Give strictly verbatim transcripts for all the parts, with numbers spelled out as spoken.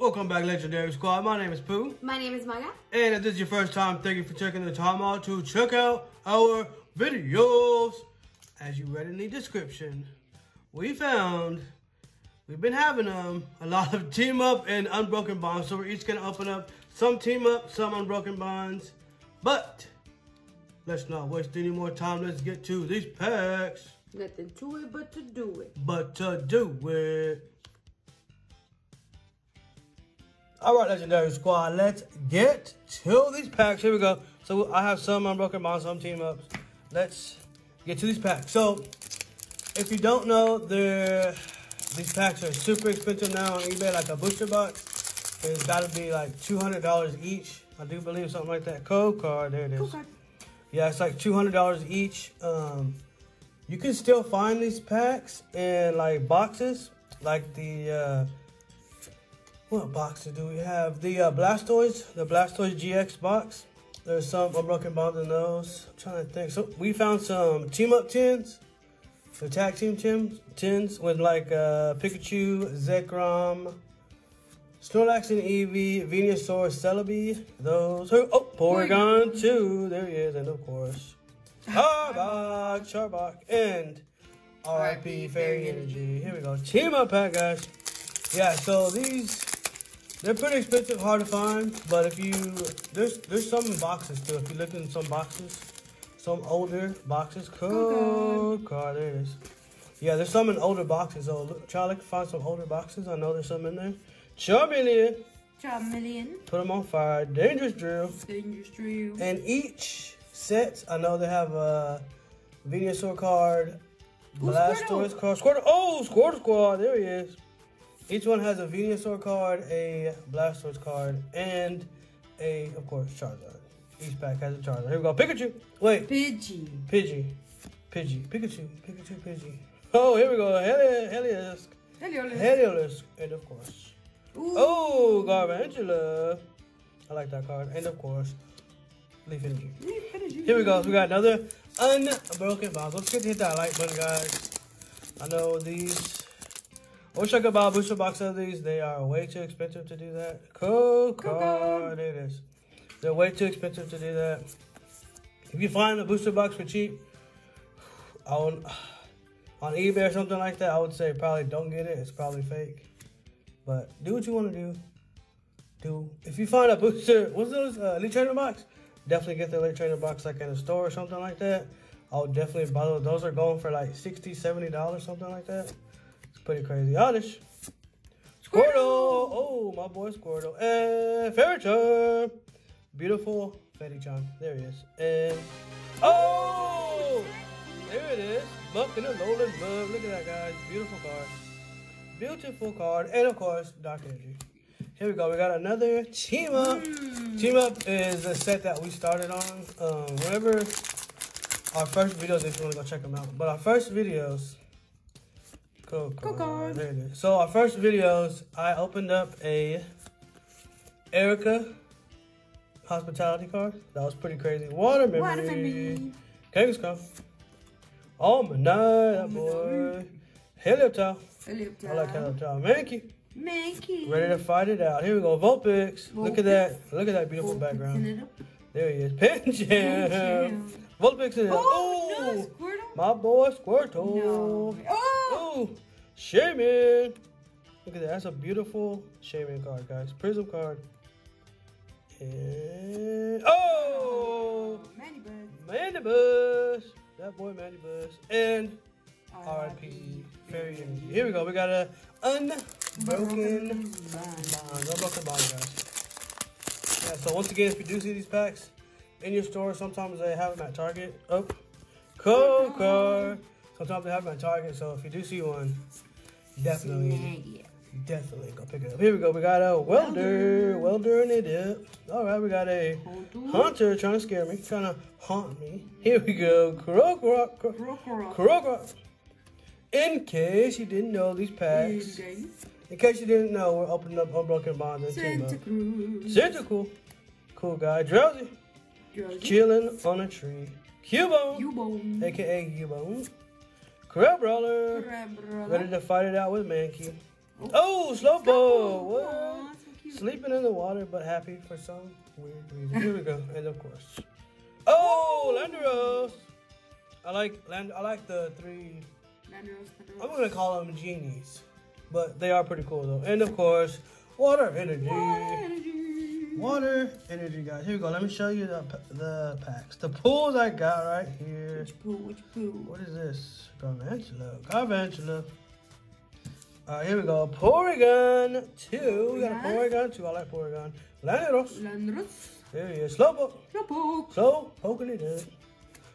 Welcome back, Legendary Squad. My name is Pooh. My name is Maga. And if this is your first time, thank you for taking the time out to check out our videos. As you read in the description, we found we've been having um, a lot of Team Up and Unbroken Bonds. So we're each going to open up some Team Up, some Unbroken Bonds. But let's not waste any more time. Let's get to these packs. Nothing to it but to do it. But to do it. All right, Legendary Squad, let's get to these packs. Here we go. So I have some Unbroken Bonds, some Team Ups. Let's get to these packs. So if you don't know, these packs are super expensive now on eBay, like a booster box. It's got to be like two hundred dollars each. I do believe something like that. Code card, there it is. Code card. Yeah, it's like two hundred dollars each. Um, you can still find these packs in like boxes, like the... Uh, What boxes do we have? The uh, Blastoise, the Blastoise G X box. There's some Unbroken Bonds in those. I'm trying to think. So we found some Team Up tins, the Tag Team tins with like uh, Pikachu, Zekrom, Snorlax and Eevee, Venusaur Celebi. Those. Oh, Porygon two. There he is, and of course, Arbok, Charbok, and R I P Fairy Energy. Here we go. Team Up pack, guys. Yeah. So these. They're pretty expensive, hard to find, but if you, there's there's some in boxes too. If you look in some boxes, some older boxes, code card, there it is. Yeah, there's some in older boxes, so look, try to look, find some older boxes. I know there's some in there. Charmeleon. Charmeleon. Put them on fire. Dangerous Drill. Dangerous Drill. And each set, I know they have a Venusaur card, Blastoise card, Squirtle, oh, Squirtle Squad, there he is. Each one has a Venusaur card, a Blastoise card, and a, of course, Charizard. Each pack has a Charizard. Here we go. Pikachu. Wait. Pidgey. Pidgey. Pidgey. Pikachu. Pikachu. Pidgey. Oh, here we go. Heli Heliolisk. Heliolisk. Heliolisk. And, of course. Ooh. Oh, Garbantula. I like that card. And, of course, Leaf Energy. Leaf Energy. Here we go. So we got another Unbroken Bonds. Let's get to hit that like button, guys. I know these... I wish I could buy a booster box of these. They are way too expensive to do that. Code card. There it is. They're way too expensive to do that. If you find a booster box for cheap, on, on eBay or something like that, I would say probably don't get it. It's probably fake. But do what you want to do. Do. If you find a booster, what's those? Uh, Elite Trainer box? Definitely get the Elite Trainer box like at a store or something like that. I'll definitely buy those. Those are going for like sixty dollars, seventy dollars, something like that. Pretty crazy. Oddish. Squirtle. Oh, my boy Squirtle. And Fairycharm. Beautiful Fairycharm. There he is. And oh, there it is. Buck in the Lowland Bug. Look at that, guys. Beautiful card. Beautiful card. And of course, Dark Energy. Here we go. We got another Team Up. Mm. Team Up is a set that we started on. Um, whenever our first videos, if you want to go check them out. But our first videos. Cool, cool. Cool, cool. So our first videos, I opened up a Erika Hospitality card. That was pretty crazy. Water Memory. Water Memory. Kangaskhan. Oh my night, that boy. Helioptile. Helioptile. I like Helioptile. Mankey. Mankey. Ready to fight it out. Here we go. Vulpix. Vulpix. Look at that. Look at that beautiful Vulpix background. There he is. Panjam. Vulpix in it. Oh, oh. No, Squirtle. My boy Squirtle. No. Oh. Oh, Shaymin. Look at that. That's a beautiful Shaymin card, guys. Prism card. And... Oh! Mandibuzz. Mandibuzz. That boy Mandibuzz. And R I P Fairy Energy. Here we go. We got a Unbroken Bonds. Unbroken Bonds, guys. Yeah, so once again, if you do see these packs in your store, sometimes they have them at Target. Oh, Code Card. Sometimes they have my Target, so if you do see one, definitely, yeah, yeah. definitely go pick it up. Here we go. We got a welder, welder and it dip. All right, we got a hunter trying to scare me, trying to haunt me. Here we go. Krokorok, Krokorok, Krokorok. In case you didn't know these packs, in case you didn't know, we're opening up Unbroken Bonds and Team Up. Santa Cool, cool guy. Drowsy, chilling on a tree. Cubone, aka Cubone. Crab Brawler. Crab Brawler. Ready to fight it out with Mankey. Oh, oh Slowpoke. What? Sleeping in the water, but happy for some weird reason. Here we go, and of course. Oh, Landorus! I like Land. I like the three. Landorus. I'm gonna call them genies, but they are pretty cool though. And of course, water energy. Water energy. Water energy, guys. Here we go. Let me show you the the packs. The pools I got right here. Which pool? Which pool? What is this? Garvantula. Garvantula. All right, here we go. Porygon two. We got a Porygon two. I like Porygon. Landorus. Landorus. There he is. Slowpoke. Slowpoke. Slowpoke it is.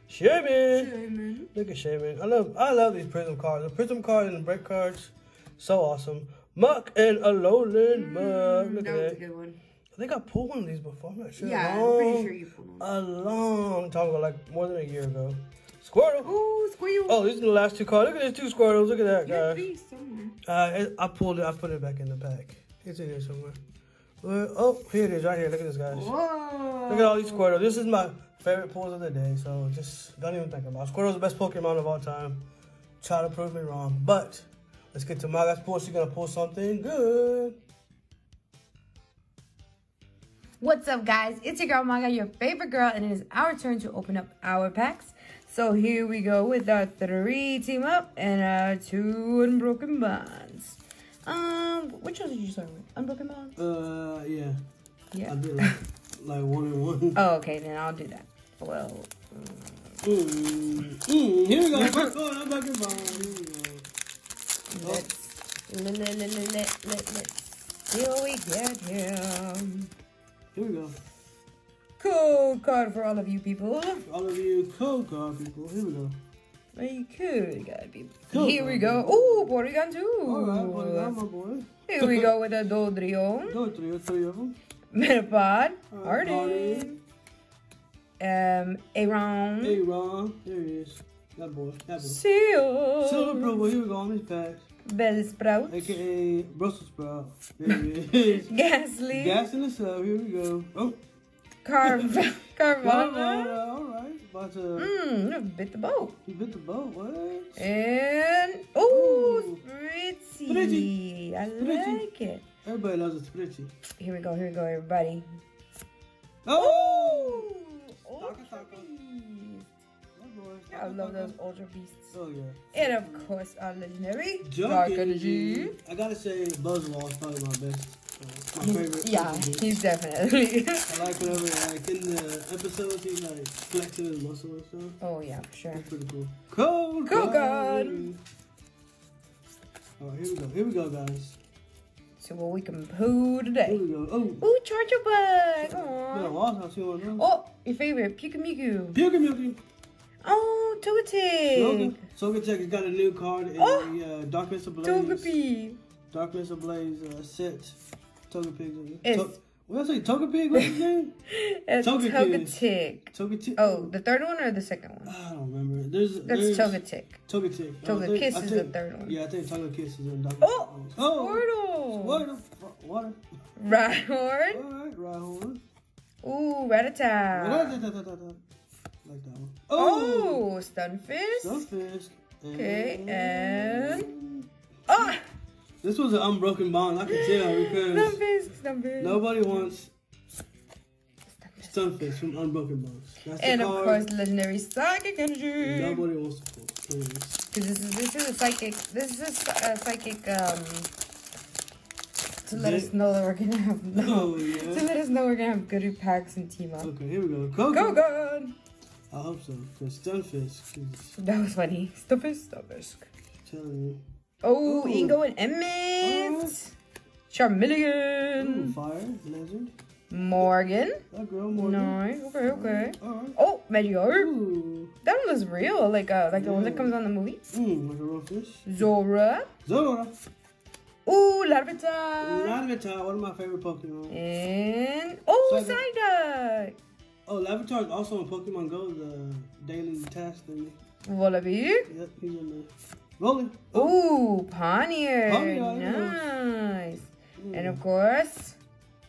Shaman. Shaman. Look at Shaman. I love I love these prism cards. The prism cards and the break cards. So awesome. Muck and Alolan mm, Mug. Look that at was that. A good one. I think I pulled one of these before. I'm not sure. Yeah, long, I'm pretty sure you pulled one. A long time ago, like more than a year ago. Squirtle. Ooh, Squirtle. Oh, these are the last two cards. Look at these two Squirtles. Look at that, guys. Uh, I pulled it. I put it back in the pack. It's in here somewhere. Uh, oh, here it is right here. Look at this, guys. Whoa. Look at all these Squirtles. This is my favorite pulls of the day, so just don't even think about it. Squirtle's the best Pokemon of all time. Try to prove me wrong. But let's get to Maga's pull. She's going to pull something good. What's up, guys? It's your girl, Maga, your favorite girl, and it is our turn to open up our packs. So here we go with our three Team Up and our two Unbroken Bonds. Um, which one did you start with? Unbroken Bonds? Uh, yeah. Yeah. I did like, like one and one. Oh, okay, then I'll do that. Well. Um... Mm, mm, here we go. First one, Unbroken Bonds. Here we go. Oh. Let's, let, let, let, let, let, let's see what we get here. Here we go. Code card for all of you people. All of you code card people. Here we go. Very good, guys, people. Code Here card. we go. Oh, Porygon two. All right, Porygon, my boy. Here we go with a Dodrio. Dodrio, three of them. Metapod. Right, Artie. Um, Aron. Aron. There he is. That boy. That boy. Seal. Silverbrumble. Here we go. On his packs. Bellsprout. A K A Brussels Sprout. There he is. Ghastly. Gas in the cell. Here we go. Oh. Carvana. Carvana, all right. About to. Mmm, bit the boat. You bit the boat, what? And. Oh, Spritzy. Spritzy. I Spritzy. like it. Everybody loves a Spritzy. Here we go, here we go, everybody. Oh! Ultra Beast. I love those Ultra Beasts. Oh, yeah. And of course, our legendary Dark Energy. I gotta say, Buzzwall is probably my best. Uh, my favorite. Yeah, movie. He's definitely. I like whenever, like, in the episodes, he's like flexing his muscle and stuff. Oh, yeah, for sure. That's pretty cool. Cool, cool, God! Alright, here we go, here we go, guys. So, well, we can poo today. Here we go. Oh, ooh, Charger Bug! Aww. Been a while since I've seen one of them. Oh, your favorite, Pikachu. Pikachu! Oh, Togetic! So, Togetic has got a new card in oh. the uh, Darkness Ablaze. Togepi! Darkness Ablaze uh, set. Togepi. To what did I say? Togepi? What's his name? Togetic. Togetic. Oh, the third one or the second one? I don't remember. There's, That's there's Togetic. Togetic. Togekiss is the third one. Yeah, I think Togekiss is in Darkness. Oh! Oh! Squirtle! Squirtle. Water. Rhyhorn. Alright, Rhyhorn. Ooh, Rattata. Rattata. Like that one. Oh! Oh, Stunfisk. Stunfisk. Okay, and... and... Oh! This was an unbroken bond, I can tell, because Stunfisk, Stunfisk. nobody wants Stunfisk from Unbroken Bonds. That's and the of course, legendary Psychic Energy. Nobody wants to pull. Because this is this is a psychic. This is a psychic. Um, to let us know that we're gonna have no. Oh, yeah. To let us know we're gonna have good packs and Team Up. Okay, here we go. Go go. go. I hope so. Cause Stunfisk. That was funny. Stunfisk, Stunfisk. I'm telling you. Oh, ooh. Ingo and Emmett. Oh. Charmeleon. Ooh, Fire, Lizard. Morgan. That girl, Morgan. Nice. Okay, okay. All right. Oh, Magikarp. Ooh. That one was real, like uh, like yeah. the one that comes on the movie. Mm, like a real fish. Zora. Zora. Ooh, Larvitar. Larvitar, one of my favorite Pokemon. And, oh, so Psyduck. Oh, Larvitar is also in Pokemon Go, the daily task thing. Wallaby. Yep, he's in there. Rolling. Oh. Ooh, Pontier. Pontier. Nice. Mm. And of course.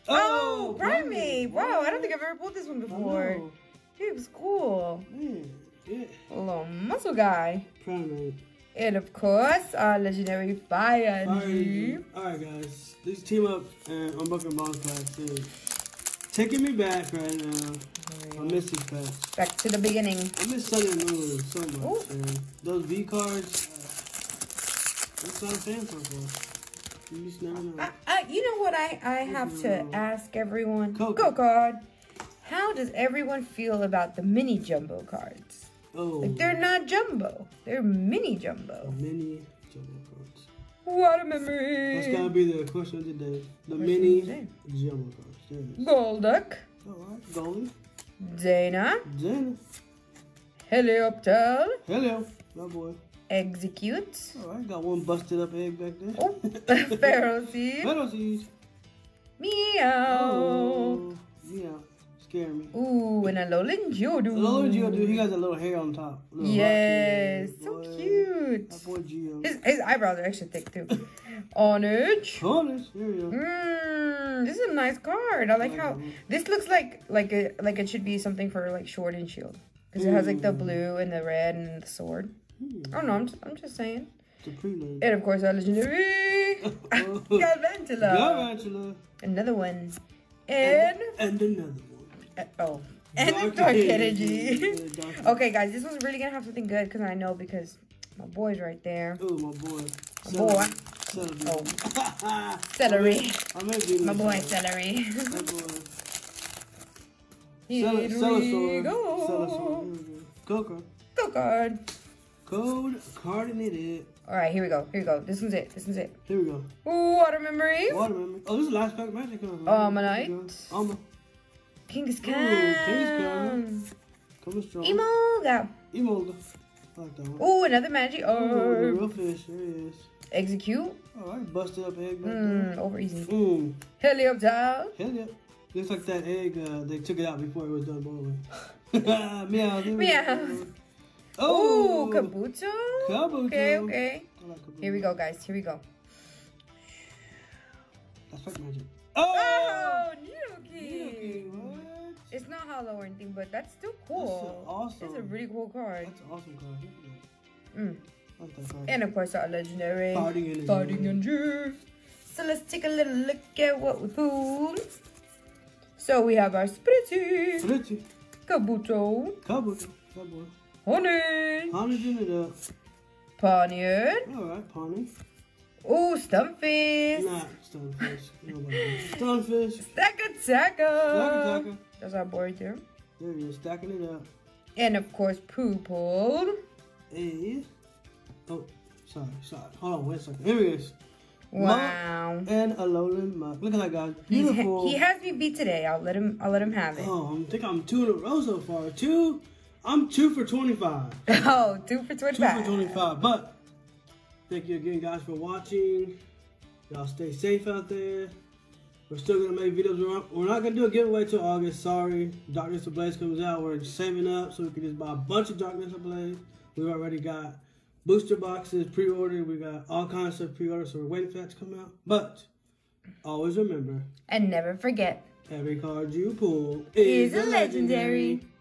Oh, oh Primeape. Wow, I don't think I've ever pulled this one before. Oh. Dude, it was cool. Mm. Yeah. Little muscle guy. Primeape. and of course our legendary Fire Energy. Alright guys, this Team Up and Unbroken Bonds class is taking me back right now. Right. I miss this pack. Back to the beginning. I miss Southern Lulu so much. And those V cards, that's what I'm saying so far. You just never know. I, I, you know what I, I have to ask everyone? Go card. How does everyone feel about the mini jumbo cards? Oh. Like they're not jumbo. They're mini jumbo. Mini jumbo cards. What a memory. That's gotta be the question of the day. The Where's mini the jumbo cards. Golduck. Alright, Golduck. Dana. Dana. Helioptile. Helio. My boy. Execute. Oh, I got one busted up egg back there. Oh, Pharaoh Seed. Pharaoh Seed. Meow. Oh, meow. Scare me. Ooh, and a Alolan Geodude. Alolan Geodude, he got a little hair on top. Yes, so cute. That boy Geo. His, his eyebrows are extra thick too. Onage. Onage, there you go. Mm, this is a nice card. I like oh, how, man. This looks like, like, a, like it should be something for like Sword and Shield. Because it has like the blue and the red and the sword. Hmm. Oh no, I'm just, I'm just saying. And of course, our legendary Galvantula. Galvantula. Another one. And. And, and another one. Uh, oh. And Dark, Dark Energy. Energy. Dark okay, guys, this one's really gonna have something good because I know because my boy's right there. Oh, my boy. My celery. boy. Celery. Oh. Celery. I mean, my boy, celery. My boy. Here we go. Coco. Coco. Code coordinated. Alright, here we go. Here we go. This one's it. This one's it. Here we go. Water memory. Water memory. Oh, this is the last pack of magic. Almanite. Alma. King's Cam. Coming strong. Emolga. Emolga. I like that one. Ooh, another magic orb. Real fish. There it is. Execute. Alright, busted up egg. Right mm, there. Over easy. Boom. Helioptile. Helioptile. Looks like that egg, uh, they took it out before it was done boiling. Meow. Meow. Oh, Kabuto. Kabuto. Okay, okay. Like Kabuto. Here we go, guys. Here we go. That's like magic. Oh, Nidoking. Nidoking, what? It's not hollow or anything, but that's still cool. That's awesome. That's a really cool card. That's an awesome card. Mm. Like that card. And of course, our legendary. Farting Energy. So let's take a little look at what we pulled. So we have our Spritzy. Spritzy. Kabuto. Kabuto. Kabuto. Honey! Honey doing it up. Pontiard. Alright, Pontiard. Oh, Stunfish. Nah, Stunfish. Nobody. Stunfish. Stack Attacker. Stack Attacker. That's our boy right there. There he is, stacking it up. And of course, Poopold. Hey. Oh, sorry, sorry. Hold on, wait a second. Here he is. Wow. Muck and Alolan Muck. Look at that guy. Beautiful. He's, he has me beat today. I'll let him I'll let him have it. Oh, I think I'm two in a row so far. Two. I'm two for twenty-five. Oh, two for twenty-five. two for twenty-five. But thank you again, guys, for watching. Y'all stay safe out there. We're still going to make videos. We're not, we're not going to do a giveaway till August. Sorry. Darkness Ablaze comes out. We're saving up so we can just buy a bunch of Darkness Ablaze. We've already got booster boxes pre-ordered. We got all kinds of pre-orders, so we're waiting for that to come out. But always remember. And never forget. Every card you pull is, is a legendary. legendary.